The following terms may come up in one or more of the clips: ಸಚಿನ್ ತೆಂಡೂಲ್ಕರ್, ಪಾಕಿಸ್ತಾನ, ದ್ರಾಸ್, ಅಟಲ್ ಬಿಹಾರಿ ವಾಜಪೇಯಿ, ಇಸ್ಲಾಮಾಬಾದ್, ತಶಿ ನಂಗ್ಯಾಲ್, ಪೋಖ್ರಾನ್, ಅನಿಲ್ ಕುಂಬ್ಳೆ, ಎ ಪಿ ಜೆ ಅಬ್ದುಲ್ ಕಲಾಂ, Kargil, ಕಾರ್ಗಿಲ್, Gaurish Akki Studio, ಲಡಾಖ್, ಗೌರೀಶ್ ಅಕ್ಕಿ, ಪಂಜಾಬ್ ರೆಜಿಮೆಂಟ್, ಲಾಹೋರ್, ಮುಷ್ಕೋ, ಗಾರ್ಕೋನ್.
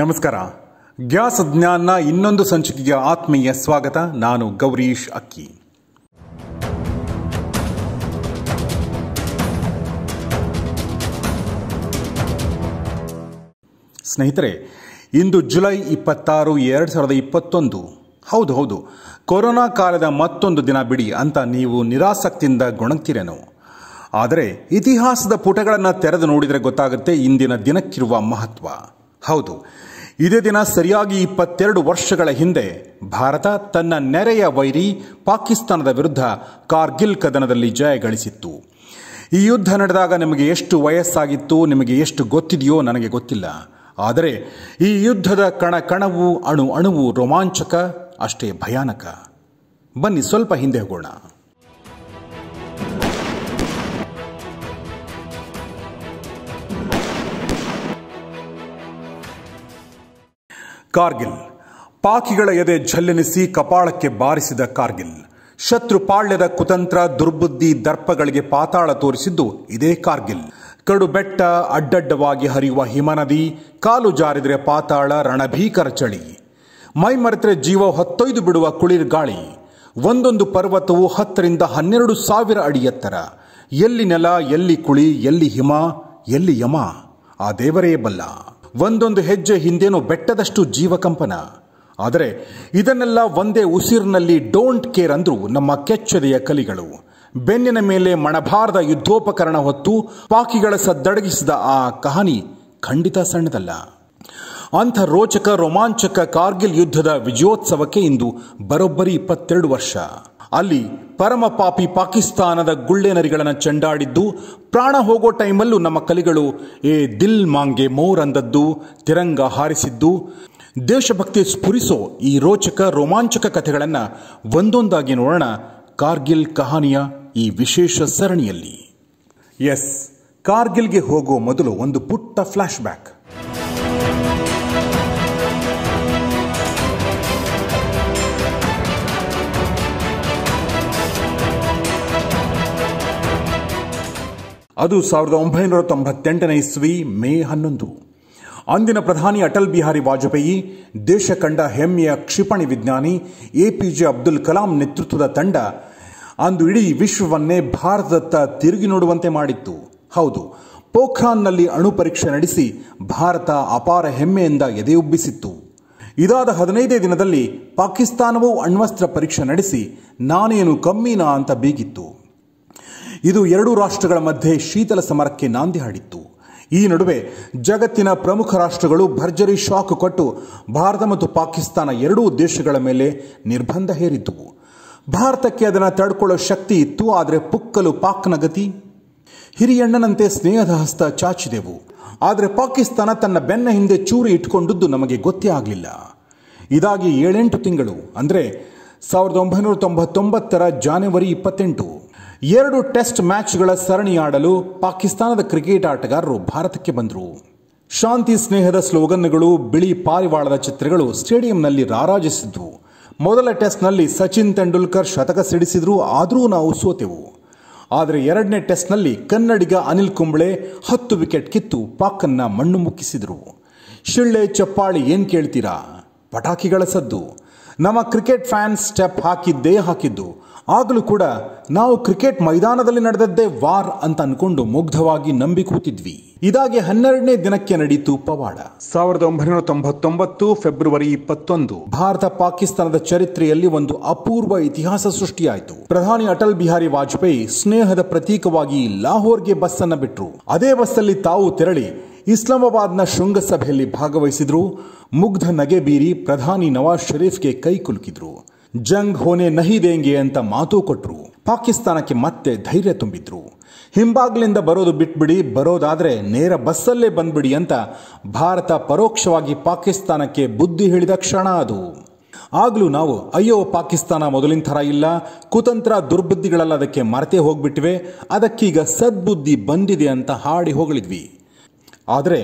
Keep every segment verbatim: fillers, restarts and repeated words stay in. ನಮಸ್ಕಾರ ಗ್ಯಾಸ್ ಜ್ಞಾನ ಇನ್ನೊಂದು ಸಂಚಿಕೆಗೆ ಆತ್ಮೀಯ ಸ್ವಾಗತ. ನಾನು ಗೌರೀಶ್ ಅಕ್ಕಿ. ಸ್ನೇಹಿತರೆ, ಇಂದು ಜುಲೈ ಇಪ್ಪತ್ತಾರು ಎರಡು ಸಾವಿರದ ಇಪ್ಪತ್ತೊಂದು. ಹೌದು ಹೌದು, ಕೊರೋನಾ ಕಾಲದ ಮತ್ತೊಂದು ದಿನ ಬಿಡಿ ಅಂತ ನೀವು ನಿರಾಸಕ್ತಿಯಿಂದ ಗೊಣಗ್ತಿರೇನೋ, ಆದರೆ ಇತಿಹಾಸದ ಪುಟಗಳನ್ನು ತೆರೆದು ನೋಡಿದರೆ ಗೊತ್ತಾಗುತ್ತೆ ಇಂದಿನ ದಿನಕ್ಕಿರುವ ಮಹತ್ವ. ಹೌದು, ಇದೇ ದಿನ ಸರಿಯಾಗಿ ಇಪ್ಪತ್ತೆರಡು ವರ್ಷಗಳ ಹಿಂದೆ ಭಾರತ ತನ್ನ ನೆರೆಯ ವೈರಿ ಪಾಕಿಸ್ತಾನದ ವಿರುದ್ಧ ಕಾರ್ಗಿಲ್ ಕದನದಲ್ಲಿ ಜಯ ಗಳಿಸಿತ್ತು. ಈ ಯುದ್ಧ ನಡೆದಾಗ ನಿಮಗೆ ಎಷ್ಟು ವಯಸ್ಸಾಗಿತ್ತು, ನಿಮಗೆ ಎಷ್ಟು ಗೊತ್ತಿದೆಯೋ ನನಗೆ ಗೊತ್ತಿಲ್ಲ, ಆದರೆ ಈ ಯುದ್ಧದ ಕಣ ಕಣವು ಅಣು ಅಣುವು ರೋಮಾಂಚಕ, ಅಷ್ಟೇ ಭಯಾನಕ. ಬನ್ನಿ ಸ್ವಲ್ಪ ಹಿಂದೆ ಹೋಗೋಣ. ಕಾರ್ಗಿಲ್, ಪಾಕಿಗಳ ಎದೆ ಝಲ್ಲೆನಿಸಿ ಕಪಾಳಕ್ಕೆ ಬಾರಿಸಿದ ಕಾರ್ಗಿಲ್. ಶತ್ರು ಪಾಳ್ಯದ ಕುತಂತ್ರ, ದುರ್ಬುದ್ಧಿ, ದರ್ಪಗಳಿಗೆ ಪಾತಾಳ ತೋರಿಸಿದ್ದು ಇದೇ ಕಾರ್ಗಿಲ್. ಕಡು ಬೆಟ್ಟ, ಅಡ್ಡಡ್ಡವಾಗಿ ಹರಿಯುವ ಹಿಮನದಿ, ಕಾಲು ಜಾರಿದ್ರೆ ಪಾತಾಳ, ರಣಭೀಕರ ಚಳಿ, ಮೈಮರೆತರೆ ಜೀವ ಹೊತ್ತೊಯ್ದು ಬಿಡುವ ಕುಳಿರ್ ಗಾಳಿ. ಒಂದೊಂದು ಪರ್ವತವು ಹತ್ತರಿಂದ ಹನ್ನೆರಡು ಸಾವಿರ ಅಡಿ ಎತ್ತರ. ಎಲ್ಲಿ ನೆಲ, ಎಲ್ಲಿ ಕುಳಿ, ಎಲ್ಲಿ ಹಿಮ, ಎಲ್ಲಿ ಯಮ, ಆ ದೇವರೇ ಬಲ್ಲ. ಒಂದೊಂದು ಹೆಜ್ಜೆ ಹಿಂದೇನೋ ಬೆಟ್ಟದಷ್ಟು ಜೀವಕಂಪನ. ಆದರೆ ಇದನ್ನೆಲ್ಲ ಒಂದೇ ಉಸಿರಿನಲ್ಲಿ ಡೋಂಟ್ ಕೇರ್ ಅಂದ್ರು ನಮ್ಮ ಕೆಚ್ಚೆದೆಯ ಕಲಿಗಳು. ಬೆನ್ನಿನ ಮೇಲೆ ಮಣಭಾರದ ಯುದ್ಧೋಪಕರಣ ಹೊತ್ತು ಪಾಕಿಗಳ ಸದ್ದಡಗಿಸಿದ ಆ ಕಹಾನಿ ಖಂಡಿತ ಸಣ್ಣದಲ್ಲ. ಅಂಥ ರೋಚಕ ರೋಮಾಂಚಕ ಕಾರ್ಗಿಲ್ ಯುದ್ಧದ ವಿಜಯೋತ್ಸವಕ್ಕೆ ಇಂದು ಬರೋಬ್ಬರಿ ಇಪ್ಪತ್ತೆರಡು ವರ್ಷ. ಅಲ್ಲಿ ಪರಮ ಪಾಪಿ ಪಾಕಿಸ್ತಾನದ ಗುಳ್ಳೆನರಿಗಳನ್ನು ಚೆಂಡಾಡಿದ್ದು, ಪ್ರಾಣ ಹೋಗೋ ಟೈಮಲ್ಲೂ ನಮ್ಮ ಕಲಿಗಳು ಏ ದಿಲ್ ಮಾಂಗೆ ಮೋರ್ ಅಂದದ್ದು, ತಿರಂಗ ಹಾರಿಸಿದ್ದು, ದೇಶಭಕ್ತಿ ಸ್ಫುರಿಸೋ ಈ ರೋಚಕ ರೋಮಾಂಚಕ ಕಥೆಗಳನ್ನು ಒಂದೊಂದಾಗಿ ನೋಡೋಣ ಕಾರ್ಗಿಲ್ ಕಹಾನಿಯ ಈ ವಿಶೇಷ ಸರಣಿಯಲ್ಲಿ. ಎಸ್, ಕಾರ್ಗಿಲ್ಗೆ ಹೋಗೋ ಮೊದಲು ಒಂದು ಪುಟ್ಟ ಫ್ಲಾಶ್ ಬ್ಯಾಕ್. ಅದು ಸಾವಿರದ ಒಂಬೈನೂರ ತೊಂಬತ್ತೆಂಟನೇ ಇಸ್ವಿ ಮೇ ಹನ್ನೊಂದು. ಅಂದಿನ ಪ್ರಧಾನಿ ಅಟಲ್ ಬಿಹಾರಿ ವಾಜಪೇಯಿ, ದೇಶ ಕಂಡ ಹೆಮ್ಮೆಯ ಕ್ಷಿಪಣಿ ವಿಜ್ಞಾನಿ ಎ ಪಿ ಜೆ ಅಬ್ದುಲ್ ಕಲಾಂ ನೇತೃತ್ವದ ತಂಡ ಅಂದು ಇಡೀ ವಿಶ್ವವನ್ನೇ ಭಾರತದತ್ತ ತಿರುಗಿ ನೋಡುವಂತೆ ಮಾಡಿತ್ತು. ಹೌದು, ಪೋಖ್ರಾನ್ನಲ್ಲಿ ಅಣು ಪರೀಕ್ಷೆ ನಡೆಸಿ ಭಾರತ ಅಪಾರ ಹೆಮ್ಮೆಯಿಂದ ಎದೆಯುಬ್ಬಿಸಿತ್ತು. ಇದಾದ ಹದಿನೈದೇ ದಿನದಲ್ಲಿ ಪಾಕಿಸ್ತಾನವೂ ಅಣ್ವಸ್ತ್ರ ಪರೀಕ್ಷೆ ನಡೆಸಿ ನಾನೇನು ಕಮ್ಮಿನಾ ಅಂತ ಬೀಗಿತ್ತು. ಇದು ಎರಡೂ ರಾಷ್ಟ್ರಗಳ ಮಧ್ಯೆ ಶೀತಲ ಸಮರಕ್ಕೆ ನಾಂದಿ ಹಾಡಿತ್ತು. ಈ ನಡುವೆ ಜಗತ್ತಿನ ಪ್ರಮುಖ ರಾಷ್ಟ್ರಗಳು ಭರ್ಜರಿ ಶಾಕ್ ಕೊಟ್ಟು ಭಾರತ ಮತ್ತು ಪಾಕಿಸ್ತಾನ ಎರಡೂ ದೇಶಗಳ ಮೇಲೆ ನಿರ್ಬಂಧ ಹೇರಿದ್ದವು. ಭಾರತಕ್ಕೆ ಅದನ್ನು ತಡ್ಕೊಳ್ಳೋ ಶಕ್ತಿ ಇತ್ತು, ಆದರೆ ಪುಕ್ಕಲು ಪಾಕ್ನ ಗತಿ. ಹಿರಿಯಣ್ಣನಂತೆ ಸ್ನೇಹದ ಹಸ್ತ ಚಾಚಿದೆವು, ಆದರೆ ಪಾಕಿಸ್ತಾನ ತನ್ನ ಬೆನ್ನ ಹಿಂದೆ ಚೂರಿ ಇಟ್ಕೊಂಡದ್ದು ನಮಗೆ ಗೊತ್ತೇ ಆಗಲಿಲ್ಲ. ಇದಾಗಿ ಏಳೆಂಟು ತಿಂಗಳು, ಅಂದರೆ ಸಾವಿರದ ಒಂಬೈನೂರ ತೊಂಬತ್ತೊಂಬತ್ತರ ಜಾನ್ವರಿ ಇಪ್ಪತ್ತೆಂಟು, ಎರಡು ಟೆಸ್ಟ್ ಮ್ಯಾಚ್ಗಳ ಸರಣಿಯಾಡಲು ಪಾಕಿಸ್ತಾನದ ಕ್ರಿಕೆಟ್ ಆಟಗಾರರು ಭಾರತಕ್ಕೆ ಬಂದರು. ಶಾಂತಿ ಸ್ನೇಹದ ಸ್ಲೋಗನ್ಗಳು, ಬಿಳಿ ಪಾರಿವಾಳದ ಚಿತ್ರಗಳು ಸ್ಟೇಡಿಯಂನಲ್ಲಿ ರಾರಾಜಿಸಿದ್ವು. ಮೊದಲ ಟೆಸ್ಟ್ನಲ್ಲಿ ಸಚಿನ್ ತೆಂಡೂಲ್ಕರ್ ಶತಕ ಸಿಡಿಸಿದ್ರು, ಆದರೂ ನಾವು ಸೋತೆವು. ಆದರೆ ಎರಡನೇ ಟೆಸ್ಟ್ನಲ್ಲಿ ಕನ್ನಡಿಗ ಅನಿಲ್ ಕುಂಬ್ಳೆ ಹತ್ತು ವಿಕೆಟ್ ಕಿತ್ತು ಪಾಕನ್ನು ಮಣ್ಣು ಮುಕ್ಕಿಸಿದರು. ಶಿಳ್ಳೆ ಚಪ್ಪಾಳಿ ಏನು ಕೇಳ್ತೀರಾ, ಪಟಾಕಿಗಳ ಸದ್ದು. ನಮ್ಮ ಕ್ರಿಕೆಟ್ ಫ್ಯಾನ್ಸ್ ಸ್ಟೆಪ್ ಹಾಕಿದ್ದೇ ಹಾಕಿದ್ದು. ಆಗಲೂ ಕೂಡ ನಾವು ಕ್ರಿಕೆಟ್ ಮೈದಾನದಲ್ಲಿ ನಡೆದದ್ದೇ ವಾರ್ ಅಂತ ಅನ್ಕೊಂಡು ಮುಗ್ಧವಾಗಿ ನಂಬಿ ಕೂತಿದ್ವಿ. ಇದಾಗೆ ಹನ್ನೆರಡನೇ ದಿನಕ್ಕೆ ನಡೆಯಿತು ಪವಾಡ. ಸಾವಿರದ ಒಂಬೈನೂರ ತೊಂಬತ್ತೊಂಬತ್ತು ಫೆಬ್ರವರಿ ಇಪ್ಪತ್ತೊಂದು. ಭಾರತ ಪಾಕಿಸ್ತಾನದ ಚರಿತ್ರೆಯಲ್ಲಿ ಒಂದು ಅಪೂರ್ವ ಇತಿಹಾಸ ಸೃಷ್ಟಿಯಾಯಿತು. ಪ್ರಧಾನಿ ಅಟಲ್ ಬಿಹಾರಿ ವಾಜಪೇಯಿ ಸ್ನೇಹದ ಪ್ರತೀಕವಾಗಿ ಲಾಹೋರ್ಗೆ ಬಸ್ ಅನ್ನು ಬಿಟ್ರು. ಅದೇ ಬಸ್ಸಲ್ಲಿ ತಾವು ತೆರಳಿ ಇಸ್ಲಾಮಾಬಾದ್ನ ಶೃಂಗಸಭೆಯಲ್ಲಿ ಭಾಗವಹಿಸಿದ್ರು. ಮುಗ್ಧ ನಗೆ ಬೀರಿ ಪ್ರಧಾನಿ ನವಾಜ್ ಶರೀಫ್ಗೆ ಕೈ ಕುಲುಕಿದ್ರು. ಜಂಗ್ ಹೋನೆ ನಹಿ ದೇಂಗೆ ಅಂತ ಮಾತು ಕೊಟ್ಟರು. ಪಾಕಿಸ್ತಾನಕ್ಕೆ ಮತ್ತೆ ಧೈರ್ಯ ತುಂಬಿದ್ರು. ಹಿಂಬಾಗ್ಲಿಂದ ಬರೋದು ಬಿಟ್ಬಿಡಿ, ಬರೋದಾದರೆ ನೇರ ಬಸ್ಸಲ್ಲೇ ಬಂದ್ಬಿಡಿ ಅಂತ ಭಾರತ ಪರೋಕ್ಷವಾಗಿ ಪಾಕಿಸ್ತಾನಕ್ಕೆ ಬುದ್ಧಿ ಹೇಳಿದ ಕ್ಷಣ ಅದು. ಆಗಲೂ ನಾವು ಅಯ್ಯೋ ಪಾಕಿಸ್ತಾನ ಮೊದಲಿನ ಥರ ಇಲ್ಲ, ಕುತಂತ್ರ ದುರ್ಬುದ್ಧಿಗಳೆಲ್ಲ ಅದಕ್ಕೆ ಮರೆತೇ ಹೋಗ್ಬಿಟ್ವೆ, ಅದಕ್ಕೀಗ ಸದ್ಬುದ್ಧಿ ಬಂದಿದೆ ಅಂತ ಹಾಡಿ ಹೊಗಳಿದ್ವಿ. ಆದರೆ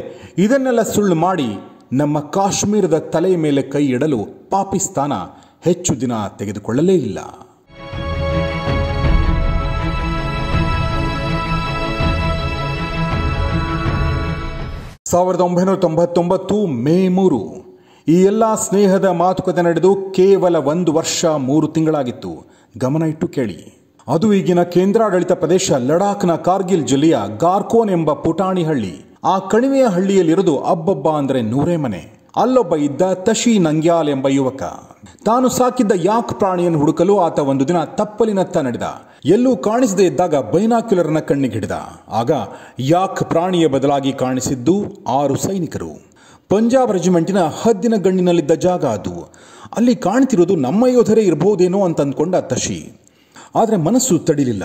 ಇದನ್ನೆಲ್ಲ ಸುಳ್ಳು ಮಾಡಿ ನಮ್ಮ ಕಾಶ್ಮೀರದ ತಲೆಯ ಮೇಲೆ ಕೈ ಇಡಲು ಪಾಕಿಸ್ತಾನ ಹೆಚ್ಚು ದಿನ ತೆಗೆದುಕೊಳ್ಳಲೇ ಇಲ್ಲ. ಸಾವಿರದ ಒಂಬೈನೂರ ತೊಂಬತ್ತೊಂಬತ್ತು ಮೇ ಮೂರು ಈ ಎಲ್ಲ ಸ್ನೇಹದ ಮಾತುಕತೆ ನಡೆದು ಕೇವಲ ಒಂದು ವರ್ಷ ಮೂರು ತಿಂಗಳಾಗಿತ್ತು. ಗಮನ ಇಟ್ಟು ಕೇಳಿ. ಅದು ಈಗಿನ ಕೇಂದ್ರಾಡಳಿತ ಪ್ರದೇಶ ಲಡಾಖ್ನ ಕಾರ್ಗಿಲ್ ಜಿಲ್ಲೆಯ ಗಾರ್ಕೋನ್ ಎಂಬ ಪುಟಾಣಿ ಹಳ್ಳಿ. ಆ ಕಣಿವೆಯ ಹಳ್ಳಿಯಲ್ಲಿರೋದು ಅಬ್ಬಬ್ಬ ಅಂದರೆ ನೂರೇ ಮನೆ. ಅಲ್ಲೊಬ್ಬ ಇದ್ದ ತಶಿ ನಂಗ್ಯಾಲ್ ಎಂಬ ಯುವಕ. ತಾನು ಸಾಕಿದ್ದ ಯಾಕ್ ಪ್ರಾಣಿಯನ್ನು ಹುಡುಕಲು ಆತ ಒಂದು ದಿನ ತಪ್ಪಲಿನತ್ತ ನಡೆದ. ಎಲ್ಲೂ ಕಾಣಿಸದೇ ಇದ್ದಾಗ ಬೈನಾಕ್ಯುಲರ್ನ ಕಣ್ಣಿಗೆ ಹಿಡಿದ. ಆಗ ಯಾಕ್ ಪ್ರಾಣಿಯ ಬದಲಾಗಿ ಕಾಣಿಸಿದ್ದು ಆರು ಸೈನಿಕರು. ಪಂಜಾಬ್ ರೆಜಿಮೆಂಟಿನ ಹದ್ದಿನ ಗಣ್ಣಿನಲ್ಲಿದ್ದ ಜಾಗ ಅದು. ಅಲ್ಲಿ ಕಾಣ್ತಿರೋದು ನಮ್ಮ ಯೋಧರೇ ಇರಬಹುದೇನೋ ಅಂತ ಅಂದ್ಕೊಂಡ ತಶಿ. ಆದರೆ ಮನಸ್ಸು ತಡಿಲಿಲ್ಲ.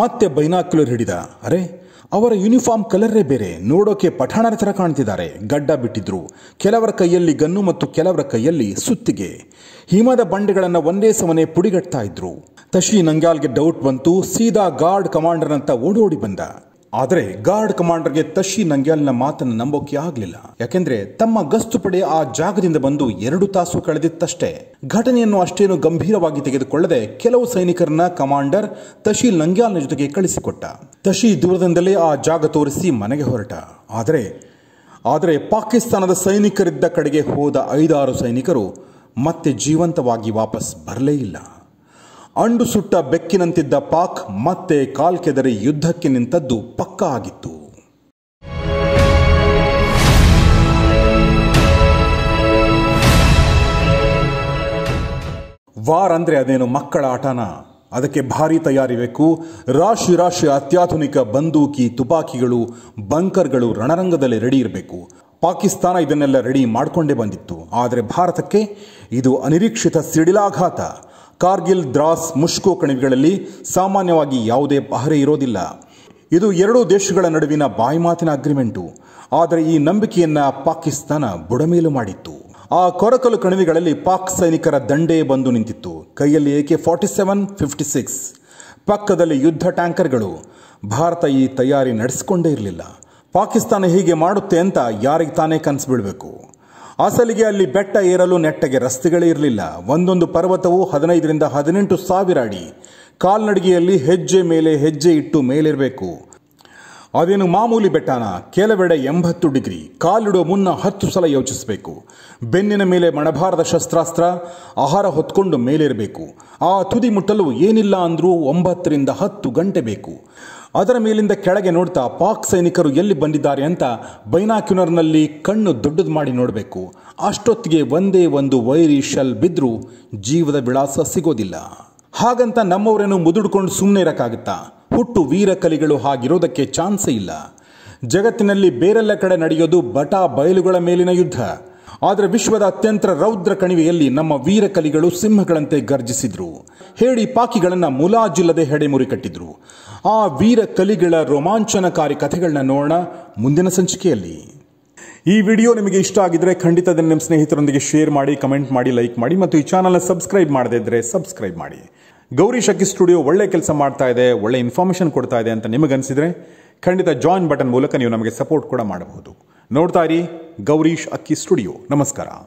ಮತ್ತೆ ಬೈನಾಕ್ಯುಲರ್ ಹಿಡಿದ. ಅರೆ, ಅವರ ಯೂನಿಫಾರ್ಮ್ ಕಲರೇ ಬೇರೆ. ನೋಡೋಕೆ ಪಠಾಣರ ಥರ ಕಾಣ್ತಿದ್ದಾರೆ. ಗಡ್ಡ ಬಿಟ್ಟಿದ್ರು. ಕೆಲವರ ಕೈಯಲ್ಲಿ ಗನ್ನು ಮತ್ತು ಕೆಲವರ ಕೈಯಲ್ಲಿ ಸುತ್ತಿಗೆ. ಹಿಮದ ಬಂಡೆಗಳನ್ನು ಒಂದೇ ಸಮನೆ ಪುಡಿಗಟ್ತಾ ಇದ್ರು. ತಶಿ ನಂಗ್ಯಾಲ್ಗೆ ಡೌಟ್ ಬಂತು. ಸೀದಾ ಗಾರ್ಡ್ ಕಮಾಂಡರ್ನಂತ ಓಡೋಡಿ ಬಂದ. ಆದರೆ ಗಾರ್ಡ್ ಕಮಾಂಡರ್ಗೆ ತಶಿ ನಂಗ್ಯಾಲ್ನ ಮಾತನ್ನು ನಂಬೋಕೆ ಆಗಲಿಲ್ಲ. ಯಾಕೆಂದ್ರೆ ತಮ್ಮ ಗಸ್ತು ಪಡೆ ಆ ಜಾಗದಿಂದ ಬಂದು ಎರಡು ತಾಸು ಕಳೆದಿತ್ತಷ್ಟೇ. ಘಟನೆಯನ್ನು ಅಷ್ಟೇನು ಗಂಭೀರವಾಗಿ ತೆಗೆದುಕೊಳ್ಳದೆ ಕೆಲವು ಸೈನಿಕರನ್ನ ಕಮಾಂಡರ್ ತಶಿ ನಂಗ್ಯಾಲ್ನ ಜೊತೆಗೆ ಕಳಿಸಿಕೊಟ್ಟ. ತಶಿ ದೂರದಿಂದಲೇ ಆ ಜಾಗ ತೋರಿಸಿ ಮನೆಗೆ ಹೊರಟ. ಆದರೆ ಆದರೆ ಪಾಕಿಸ್ತಾನದ ಸೈನಿಕರಿದ್ದ ಕಡೆಗೆ ಹೋದ ಐದಾರು ಸೈನಿಕರು ಮತ್ತೆ ಜೀವಂತವಾಗಿ ವಾಪಸ್ ಬರಲೇ ಇಲ್ಲ. ಅಂಡು ಸುಟ್ಟ ಬೆಕ್ಕಿನಂತಿದ್ದ ಪಾಕ್ ಮತ್ತೆ ಕಾಲ್ಕೆದರಿ ಯುದ್ಧಕ್ಕೆ ನಿಂತದ್ದು ಪಕ್ಕಾ ಆಗಿತ್ತು. ವಾರ್ ಅಂದ್ರೆ ಅದೇನು ಮಕ್ಕಳ ಆಟನ? ಅದಕ್ಕೆ ಭಾರಿ ತಯಾರಿ ಬೇಕು. ರಾಶಿ ರಾಶಿ ಅತ್ಯಾಧುನಿಕ ಬಂದೂಕಿ, ತುಪಾಕಿಗಳು, ಬಂಕರ್ಗಳು ರಣರಂಗದಲ್ಲಿ ರೆಡಿ ಇರಬೇಕು. ಪಾಕಿಸ್ತಾನ ಇದನ್ನೆಲ್ಲ ರೆಡಿ ಮಾಡಿಕೊಂಡೇ ಬಂದಿತ್ತು. ಆದರೆ ಭಾರತಕ್ಕೆ ಇದು ಅನಿರೀಕ್ಷಿತ ಸಿಡಿಲಾಘಾತ. ಕಾರ್ಗಿಲ್, ದ್ರಾಸ್, ಮುಷ್ಕೋ ಕಣಿವೆಗಳಲ್ಲಿ ಸಾಮಾನ್ಯವಾಗಿ ಯಾವುದೇ ಪಹರೆ ಇರೋದಿಲ್ಲ. ಇದು ಎರಡೂ ದೇಶಗಳ ನಡುವಿನ ಬಾಯಿ ಮಾತಿನ ಅಗ್ರಿಮೆಂಟು. ಆದರೆ ಈ ನಂಬಿಕೆಯನ್ನು ಪಾಕಿಸ್ತಾನ ಬುಡಮೇಲು ಮಾಡಿತ್ತು. ಆ ಕೊರಕಲು ಕಣಿವೆಗಳಲ್ಲಿ ಪಾಕ್ ಸೈನಿಕರ ದಂಡೇ ಬಂದು ನಿಂತಿತ್ತು. ಕೈಯಲ್ಲಿ A K forty seven, fifty six, ಪಕ್ಕದಲ್ಲಿ ಯುದ್ಧ ಟ್ಯಾಂಕರ್ಗಳು. ಭಾರತ ಈ ತಯಾರಿ ನಡೆಸಿಕೊಂಡೇ ಇರಲಿಲ್ಲ. ಪಾಕಿಸ್ತಾನ ಹೀಗೆ ಮಾಡುತ್ತೆ ಅಂತ ಯಾರಿಗೆ ತಾನೇ ಕನಸು ಬೀಳಬೇಕು? ಅಸಲಿಗೆ ಅಲ್ಲಿ ಬೆಟ್ಟ ಏರಲು ನೆಟ್ಟಗೆ ರಸ್ತೆಗಳೇ ಇರಲಿಲ್ಲ. ಒಂದೊಂದು ಪರ್ವತವು ಹದಿನೈದರಿಂದ ಹದಿನೆಂಟು ಸಾವಿರ ಅಡಿ. ಕಾಲ್ನಡಿಗೆಯಲ್ಲಿ ಹೆಜ್ಜೆ ಮೇಲೆ ಹೆಜ್ಜೆ ಇಟ್ಟು ಮೇಲಿರಬೇಕು. ಅದೇನು ಮಾಮೂಲಿ ಬೆಟ್ಟನ? ಕೆಲವೆಡೆ ಎಂಬತ್ತು ಡಿಗ್ರಿ. ಕಾಲಿಡುವ ಮುನ್ನ ಹತ್ತು ಸಲ ಯೋಚಿಸಬೇಕು. ಬೆನ್ನಿನ ಮೇಲೆ ಮಣಭಾರದ ಶಸ್ತ್ರಾಸ್ತ್ರ, ಆಹಾರ ಹೊತ್ಕೊಂಡು ಮೇಲಿರಬೇಕು. ಆ ತುದಿ ಮುಟ್ಟಲು ಏನಿಲ್ಲ ಅಂದರೂ ಒಂಬತ್ತರಿಂದ ಹತ್ತು ಗಂಟೆ ಬೇಕು. ಅದರ ಮೇಲಿಂದ ಕೆಳಗೆ ನೋಡ್ತಾ ಪಾಕ್ ಸೈನಿಕರು ಎಲ್ಲಿ ಬಂದಿದ್ದಾರೆ ಅಂತ ಬೈನಾಕ್ಯುಲರ್ನಲ್ಲಿ ಕಣ್ಣು ದೊಡ್ಡದು ಮಾಡಿ ನೋಡಬೇಕು. ಅಷ್ಟೊತ್ತಿಗೆ ಒಂದೇ ಒಂದು ವೈರಿ ಶೆಲ್ ಬಿದ್ದರೂ ಜೀವದ ವಿಳಾಸ ಸಿಗೋದಿಲ್ಲ. ಹಾಗಂತ ನಮ್ಮವರೇನು ಮುದುಡ್ಕೊಂಡು ಸುಮ್ಮನೆ ಇರೋಕ್ಕಾಗುತ್ತಾ? ಹುಟ್ಟು ವೀರ ಕಲಿಗಳು ಹಾಗಿರೋದಕ್ಕೆ ಚಾನ್ಸೇ ಇಲ್ಲ. ಜಗತ್ತಿನಲ್ಲಿ ಬೇರೆಲ್ಲ ಕಡೆ ನಡೆಯೋದು ಬಟಾ ಬಯಲುಗಳ ಮೇಲಿನ ಯುದ್ಧ. ಆದರೆ ವಿಶ್ವದ ಅತ್ಯಂತ ರೌದ್ರ ಕಣಿವೆಯಲ್ಲಿ ನಮ್ಮ ವೀರ ಕಲಿಗಳು ಸಿಂಹಗಳಂತೆ ಗರ್ಜಿಸಿದ್ರು. ಹೇಡಿ ಪಾಕಿಗಳನ್ನು ಮುಲಾಜಿಲ್ಲದೆ ಹೆಡೆಮುರಿ ಕಟ್ಟಿದ್ರು. ಆ ವೀರ ಕಲಿಗಳ ರೋಮಾಂಚನಕಾರಿ ಕಥೆಗಳನ್ನ ನೋಡೋಣ ಮುಂದಿನ ಸಂಚಿಕೆಯಲ್ಲಿ. ಈ ವಿಡಿಯೋ ನಿಮಗೆ ಇಷ್ಟ ಆಗಿದ್ರೆ ಖಂಡಿತ ಅದನ್ನು ನಿಮ್ಮ ಸ್ನೇಹಿತರೊಂದಿಗೆ ಶೇರ್ ಮಾಡಿ, ಕಮೆಂಟ್ ಮಾಡಿ, ಲೈಕ್ ಮಾಡಿ. ಮತ್ತು ಈ ಚಾನಲ್ನ ಸಬ್ಸ್ಕ್ರೈಬ್ ಮಾಡದೇ ಇದ್ರೆ ಸಬ್ಸ್ಕ್ರೈಬ್ ಮಾಡಿ. ಗೌರೀಶ್ ಅಕ್ಕಿ ಸ್ಟುಡಿಯೋ ಒಳ್ಳೆ ಕೆಲಸ ಮಾಡ್ತಾ ಇದೆ, ಒಳ್ಳೆ ಇನ್ಫಾರ್ಮೇಷನ್ ಕೊಡ್ತಾ ಇದೆ ಅಂತ ನಿಮಗನ್ಸಿದ್ರೆ ಖಂಡಿತ ಜಾಯಿನ್ ಬಟನ್ ಮೂಲಕ ನೀವು ನಮಗೆ ಸಪೋರ್ಟ್ ಕೂಡ ಮಾಡಬಹುದು. ನೋಡ್ತಾ ಇರಿ ಗೌರೀಶ್ ಅಕ್ಕಿ ಸ್ಟುಡಿಯೋ. ನಮಸ್ಕಾರ.